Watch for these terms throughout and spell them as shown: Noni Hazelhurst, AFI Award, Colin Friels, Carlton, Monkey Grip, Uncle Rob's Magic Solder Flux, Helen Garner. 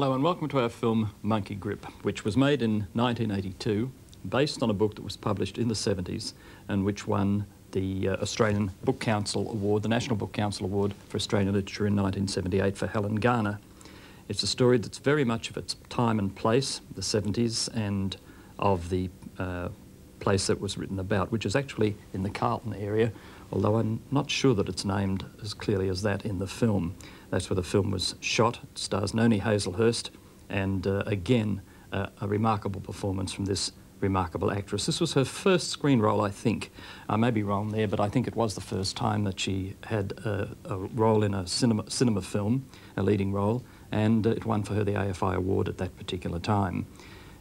Hello and welcome to our film Monkey Grip, which was made in 1982, based on a book that was published in the 70s and which won the Australian Book Council Award, the National Book Council Award for Australian Literature in 1978 for Helen Garner. It's a story that's very much of its time and place, the 70s, and of the place that was written about, which is actually in the Carlton area, although I'm not sure that it's named as clearly as that in the film. That's where the film was shot. It stars Noni Hazelhurst, and again, a remarkable performance from this remarkable actress. This was her first screen role, I think. I may be wrong there, but I think it was the first time that she had a role in a cinema film, a leading role, and it won for her the AFI Award at that particular time.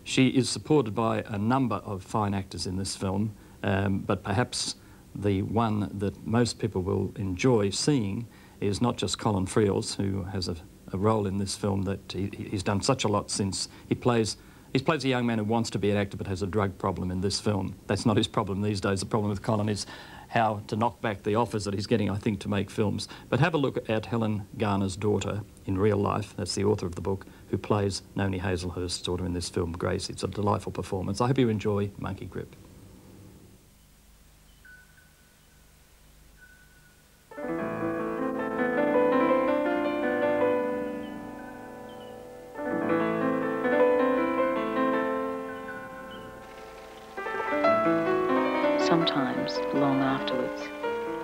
She is supported by a number of fine actors in this film, but perhaps the one that most people will enjoy seeing is not just Colin Friels, who has a role in this film that he's done such a lot since. He plays a young man who wants to be an actor but has a drug problem in this film. That's not his problem these days. The problem with Colin is how to knock back the offers that he's getting, I think, to make films. But have a look at Helen Garner's daughter in real life. That's the author of the book, who plays Noni Hazelhurst's daughter in this film, Grace. It's a delightful performance. I hope you enjoy Monkey Grip. Sometimes, long afterwards,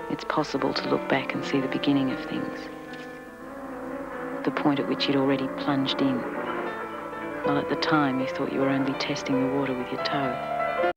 it's possible to look back and see the beginning of things. The point at which you'd already plunged in, while at the time you thought you were only testing the water with your toe.